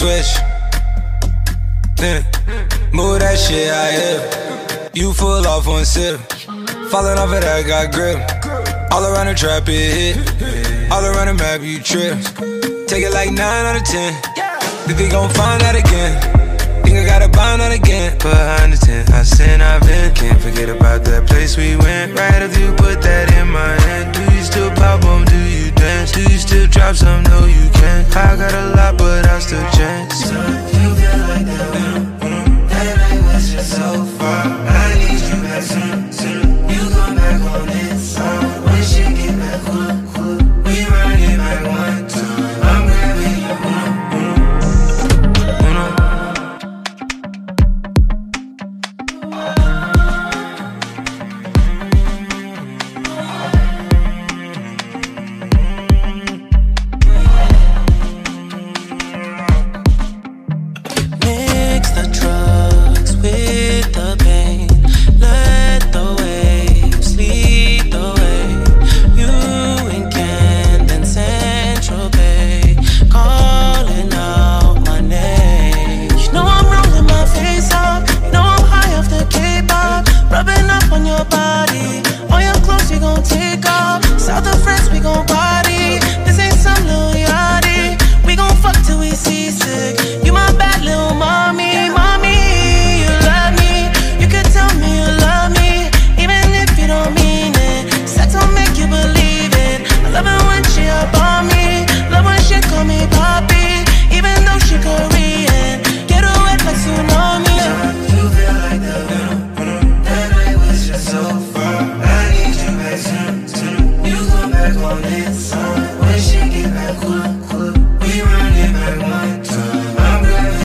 switch. Move that shit out here. You full off one sip. Falling off it, I got grip. All around the trap, it hit. All around the map, you trip. Take it like 9 out of 10. Think they gon' find that again. Think I gotta bind out again. Behind the tent, I sin, I've been. Can't forget about that place we went. Right after you put that in my hand. Do you still pop on? Do you dance? Do you still drop some? No, you can't. I got a lot, but I still chance. So you feel like that now. That night was just so far. I need you back soon, soon. You come back on this song. When shit get back cool, cool. We run it back 1, 2. I'm grabbing you, when she get back home.